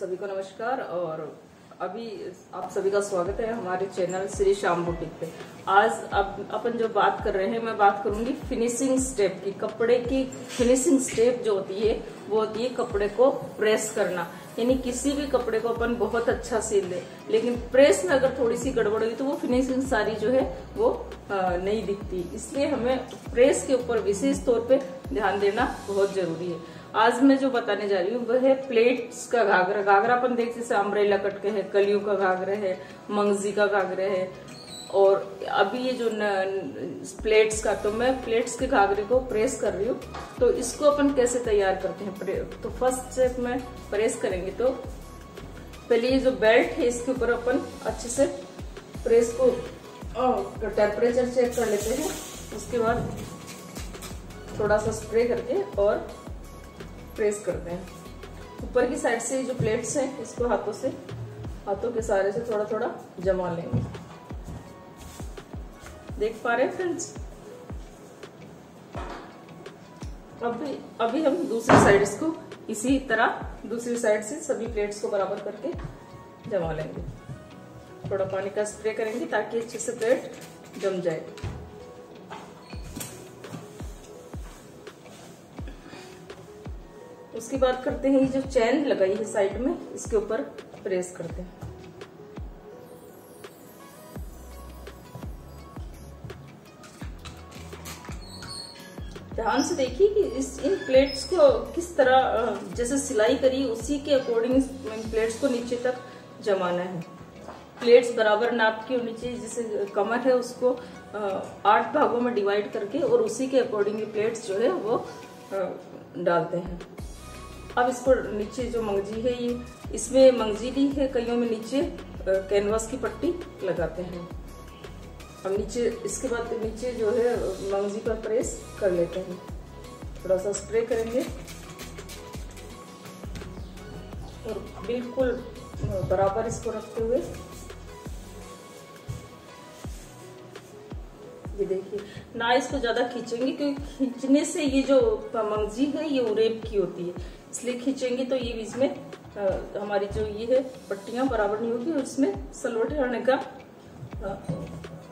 सभी को नमस्कार और अभी आप सभी का स्वागत है हमारे चैनल श्री श्याम बुटीक पे। आज अब अपन जो बात कर रहे हैं, मैं बात करूंगी फिनिशिंग स्टेप की। कपड़े की फिनिशिंग स्टेप जो होती है वो होती है कपड़े को प्रेस करना, यानी किसी भी कपड़े को अपन बहुत अच्छा सिल दे लेकिन प्रेस में अगर थोड़ी सी गड़बड़ हुई तो वो फिनिशिंग सारी जो है वो नहीं दिखती। इसलिए हमें प्रेस के ऊपर विशेष तौर पे ध्यान देना बहुत जरूरी है। आज मैं जो बताने जा रही हूँ वह है प्लेट्स का घाघरा। घाघरा अपन देख जैसे अम्ब्रेला कट के है, कलियों का घाघरा है, मंगजी का घाघरा है और अभी ये जो प्लेट्स का, तो मैं प्लेट्स के घाघरे को प्रेस कर रही हूँ। तो इसको अपन कैसे तैयार करते हैं, तो फर्स्ट स्टेप में प्रेस करेंगे। तो पहले ये जो बेल्ट है इसके ऊपर अपन अच्छे से प्रेस को टेम्परेचर चेक कर लेते हैं। उसके बाद थोड़ा सा स्प्रे करके और प्रेस करते हैं। ऊपर की साइड से जो प्लेट्स हैं इसको हाथों के सहारे से थोड़ा थोड़ा जमा लेंगे। देख पा रहे हैं फ्रेंड्स। अभी हम दूसरी साइड इसको इसी तरह दूसरी साइड से सभी प्लेट्स को बराबर करके जमा लेंगे। थोड़ा पानी का स्प्रे करेंगे ताकि अच्छे से प्लेट जम जाए। उसके बाद करते हैं ये जो चैन लगाई है साइड में, इसके ऊपर प्रेस करते हैं। ध्यान से देखिए कि इन प्लेट्स को किस तरह जैसे सिलाई करी उसी के अकॉर्डिंग इन प्लेट्स को नीचे तक जमाना है। प्लेट्स बराबर नाप की होनी चाहिए। जैसे कमर है उसको 8 भागों में डिवाइड करके और उसी के अकॉर्डिंग प्लेट्स जो है वो डालते हैं। अब इसको नीचे जो मंगजी है ये, इसमें मंगजी ली है, कईयों में नीचे कैनवास की पट्टी लगाते हैं। अब नीचे इसके बाद नीचे जो है मंगजी पर प्रेस कर लेते हैं। थोड़ा सा स्प्रे करेंगे और बिल्कुल बराबर इसको रखते हुए ये देखिए ना, इसको ज्यादा खींचेंगे क्योंकि खींचने से ये जो मंगजी है ये उरेब की होती है, इसलिए खींचेंगे तो ये बीच में हमारी जो ये है पट्टियां बराबर नहीं होगी और इसमें सलवटे आने का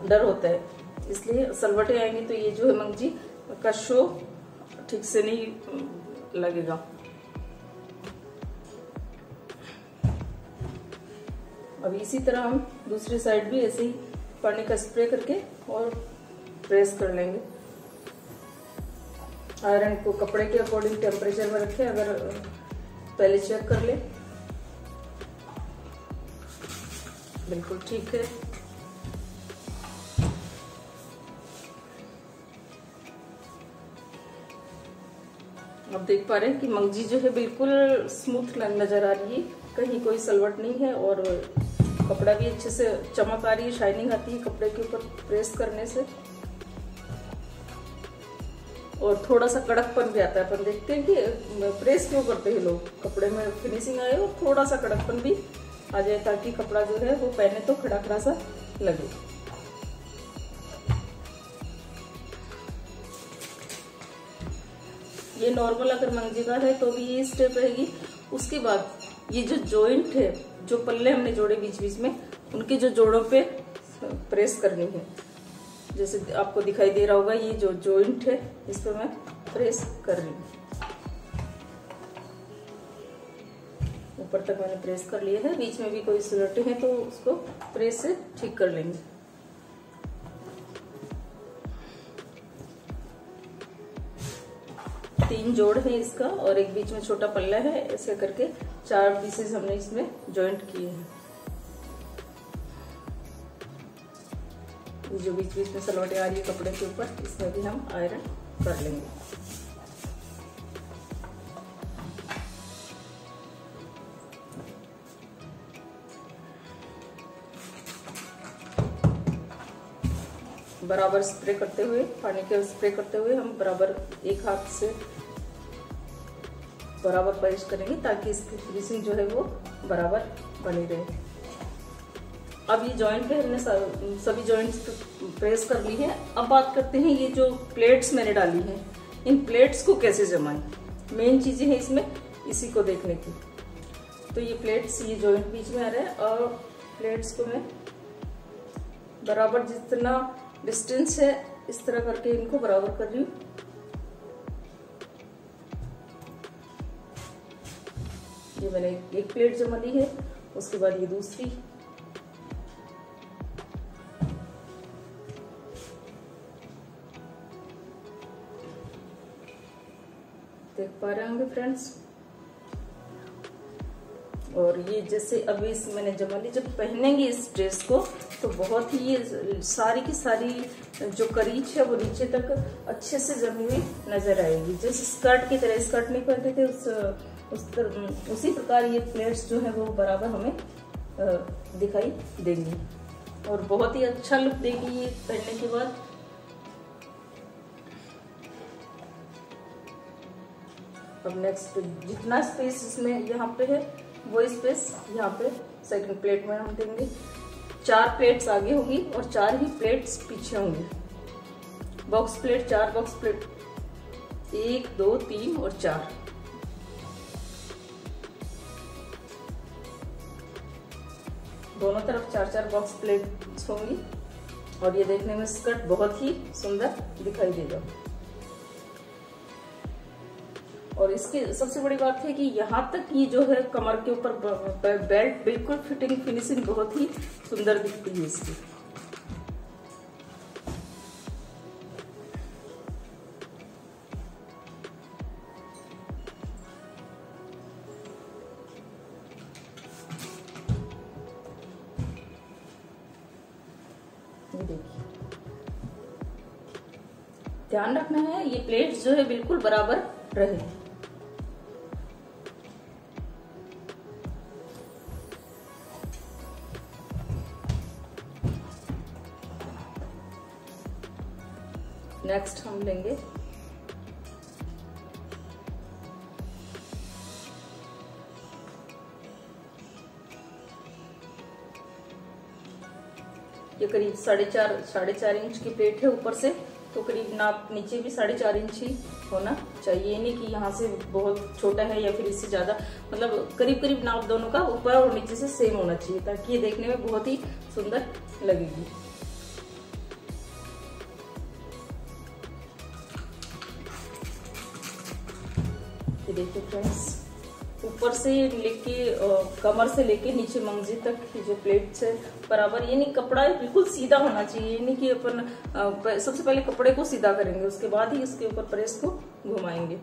डर होता है। इसलिए सलवटे आएंगे तो ये जो है मंगजी का शो ठीक से नहीं लगेगा। अब इसी तरह हम दूसरी साइड भी ऐसे ही पानी का स्प्रे करके और प्रेस कर लेंगे। आयरन को कपड़े के अकॉर्डिंग टेम्परेचर में रखें, अगर पहले चेक कर ले। बिल्कुल ठीक है। आप देख पा रहे हैं कि मंगजी जो है बिल्कुल स्मूथ नजर आ रही है, कहीं कोई सलवट नहीं है और कपड़ा भी अच्छे से चमक आ रही है, शाइनिंग आती है कपड़े के ऊपर प्रेस करने से और थोड़ा सा कड़कपन भी आता है। अपन देखते हैं कि प्रेस क्यों करते हैं लोग, कपड़े में फिनिशिंग आए और थोड़ा सा कड़कपन भी आ जाए ताकि कपड़ा जो है वो पहने तो खड़ा खड़ा सा लगे। ये नॉर्मल अगर मंगजी का है तो भी ये स्टेप रहेगी। उसके बाद ये जो जॉइंट है, जो पल्ले हमने जोड़े बीच बीच में, उनके जो जोड़ों पे प्रेस करनी है। जैसे आपको दिखाई दे रहा होगा ये जो जॉइंट है इस पर मैं प्रेस कर रही हूँ। ऊपर तक मैंने प्रेस कर लिया है, बीच में भी कोई सुलटे हैं तो उसको प्रेस से ठीक कर लेंगे। तीन जोड़ है इसका और एक बीच में छोटा पल्ला है, ऐसे करके 4 पीसेस हमने इसमें जॉइंट किए हैं। जो बीच बीच में सलवटे आ रही है कपड़े के ऊपर इसमें भी हम आयरन कर लेंगे। बराबर स्प्रे करते हुए, पानी के स्प्रे करते हुए हम बराबर एक हाथ से बराबर पलिश करेंगे ताकि इसकी फिनिशिंग जो है वो बराबर बनी रहे। अब ये जॉइंट पे हमने सभी जॉइंट्स पे प्रेस कर ली है। अब बात करते हैं ये जो प्लेट्स मैंने डाली हैं, इन प्लेट्स को कैसे जमाएं। मेन चीजें हैं इसमें, इसी को देखने की। तो ये प्लेट्स, ये जॉइंट बीच में आ रहा है और प्लेट्स को मैं बराबर जितना डिस्टेंस है इस तरह करके इनको बराबर कर रही हूँ। ये मैंने एक प्लेट जमा ली है, उसके बाद ये दूसरी, देख पा रहे होंगे फ्रेंड्स। और ये जैसे अभी इस मैंने जमा ली, जब पहनेंगे इस ड्रेस को तो बहुत ही ये सारी की सारी जो करीच है वो नीचे तक अच्छे से जमीन में नजर आएगी। जैसे स्कर्ट की तरह, स्कर्ट नहीं पहनते थे उसी प्रकार ये प्लेट्स जो है वो बराबर हमें दिखाई देंगी और बहुत ही अच्छा लुक देगी ये पहनने के बाद। अब नेक्स्ट जितना स्पेस इसमें यहाँ पे है वो स्पेस यहाँ पे सेकंड प्लेट में हम देंगे। चार प्लेट्स आगे होगी और चार ही प्लेट्स पीछे होंगी। बॉक्स प्लेट, चार बॉक्स प्लेट, 1 2 3 और 4। दोनों तरफ चार चार बॉक्स प्लेट्स होंगी और ये देखने में स्कर्ट बहुत ही सुंदर दिखाई देगा। और इसकी सबसे बड़ी बात है कि यहाँ तक ये जो है कमर के ऊपर बेल्ट बिल्कुल फिटिंग, फिनिशिंग बहुत ही सुंदर दिखती है इसकी। देखिए, ध्यान रखना है ये प्लेट्स जो है बिल्कुल बराबर रहे। नेक्स्ट हम लेंगे ये करीब 4.5 इंच की प्लेट है ऊपर से, तो करीब नाप नीचे भी 4.5 इंच ही होना चाहिए। नहीं कि यहाँ से बहुत छोटा है या फिर इससे ज्यादा, मतलब करीब करीब नाप दोनों का ऊपर और नीचे से सेम होना चाहिए, ताकि ये देखने में बहुत ही सुंदर लगेगी। ये देखिए फ्रेंड्स, ऊपर से लेके कमर से लेके नीचे मंगजी तक की जो प्लेट्स है बराबर, यानी कपड़ा बिल्कुल सीधा होना चाहिए। यानी कि अपन सबसे पहले कपड़े को सीधा करेंगे, उसके बाद ही इसके ऊपर प्रेस को घुमाएंगे।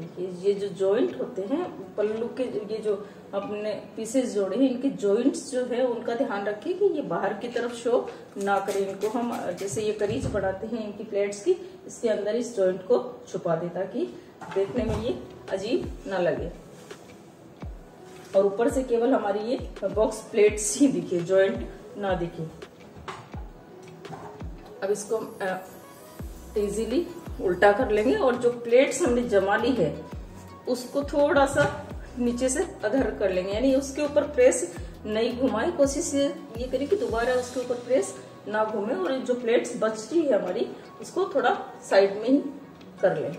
देखिए, ये जो जॉइंट होते हैं पल्लू के, ये जो अपने पीसेस जोड़े हैं इनके जॉइंट्स जो है उनका ध्यान रखिए कि ये बाहर की तरफ शो ना करें। इनको हम जैसे ये करीज बनाते हैं इनकी प्लेट्स की, इसके अंदर इस जॉइंट को छुपा दे ताकि देखने में ये अजीब ना लगे और ऊपर से केवल हमारी ये बॉक्स प्लेट्स ही दिखे, जॉइंट ना दिखे। अब इसको इजीली उल्टा कर लेंगे और जो प्लेट्स हमने जमा ली है उसको थोड़ा सा नीचे से अधर कर लेंगे, यानी उसके ऊपर प्रेस नहीं घुमाए। कोशिश ये करें कि दोबारा उसके ऊपर प्रेस ना घूमे और जो प्लेट्स बच रही है हमारी उसको थोड़ा साइड में ही कर लें।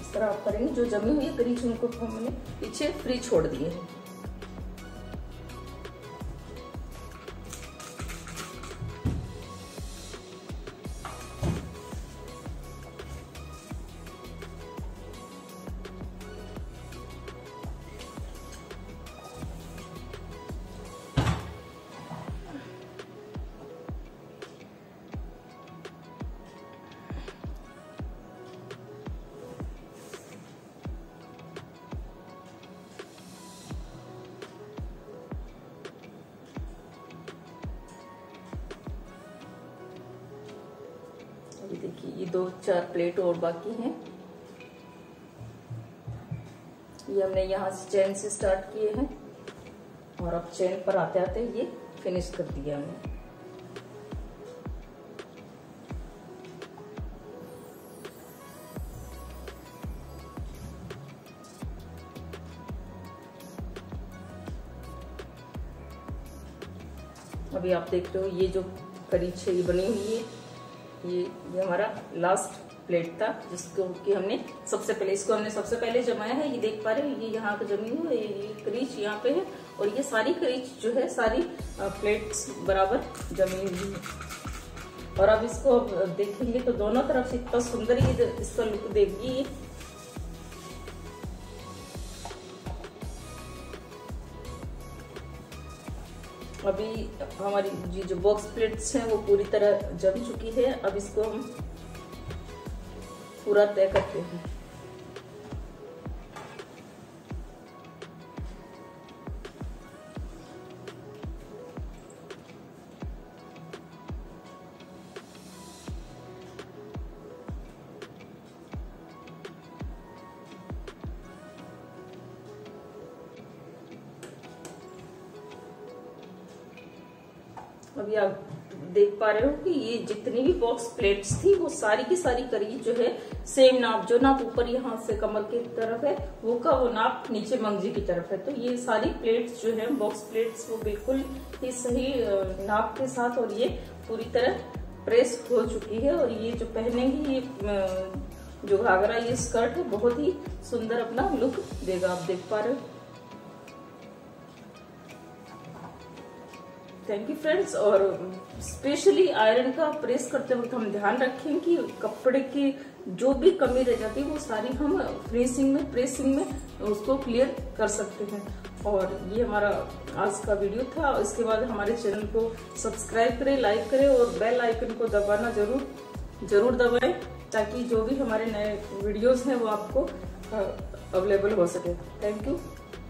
इस तरह आप करेंगे। जो जमी हुई है करीच उनको हमने पीछे फ्री छोड़ दिए हैं। ये देखिए, ये 2-4 प्लेट और बाकी हैं। ये हमने यहाँ से चैन से स्टार्ट किए हैं और अब चैन पर आते आते ये फिनिश कर दिया हमने। अभी आप देख रहे हो ये जो करी छड़ी बनी हुई है, ये हमारा लास्ट प्लेट था जिसको कि हमने सबसे पहले जमाया है। ये देख पा रहे हो, ये यहाँ का जमी हुई है, ये करीच यहाँ पे है और ये सारी करीच जो है सारी प्लेट्स बराबर जमी हुई है। और अब इसको देखेंगे तो दोनों तरफ से इतना सुंदर ये इसका लुक देगी। अभी हमारी ये जो बॉक्स प्लेट्स हैं वो पूरी तरह जम चुकी है। अब इसको हम पूरा तय करते हैं। अभी आप देख पा रहे हो कि ये जितनी भी बॉक्स प्लेट्स थी वो सारी की सारी करीज जो है सेम नाप, जो नाप ऊपर यहाँ से कमर की तरफ है वो नाप नीचे मंगजी की तरफ है। तो ये सारी प्लेट्स जो है बॉक्स प्लेट्स वो बिल्कुल ही सही नाप के साथ और ये पूरी तरह प्रेस हो चुकी है। और ये जो पहनेंगी ये जो घाघरा ये स्कर्ट है बहुत ही सुंदर अपना लुक देगा। आप देख पा रहे हो। Thank you friends. और स्पेशली आयरन का प्रेस करते वक्त हम ध्यान रखें कि कपड़े की जो भी कमी रह जाती है वो सारी हम प्रेसिंग में उसको क्लियर कर सकते हैं। और ये हमारा आज का वीडियो था। इसके बाद हमारे चैनल को सब्सक्राइब करें, लाइक करें और बेल आइकन को दबाना जरूर दबाएं ताकि जो भी हमारे नए वीडियोज़ हैं वो आपको अवेलेबल हो सके। Thank you.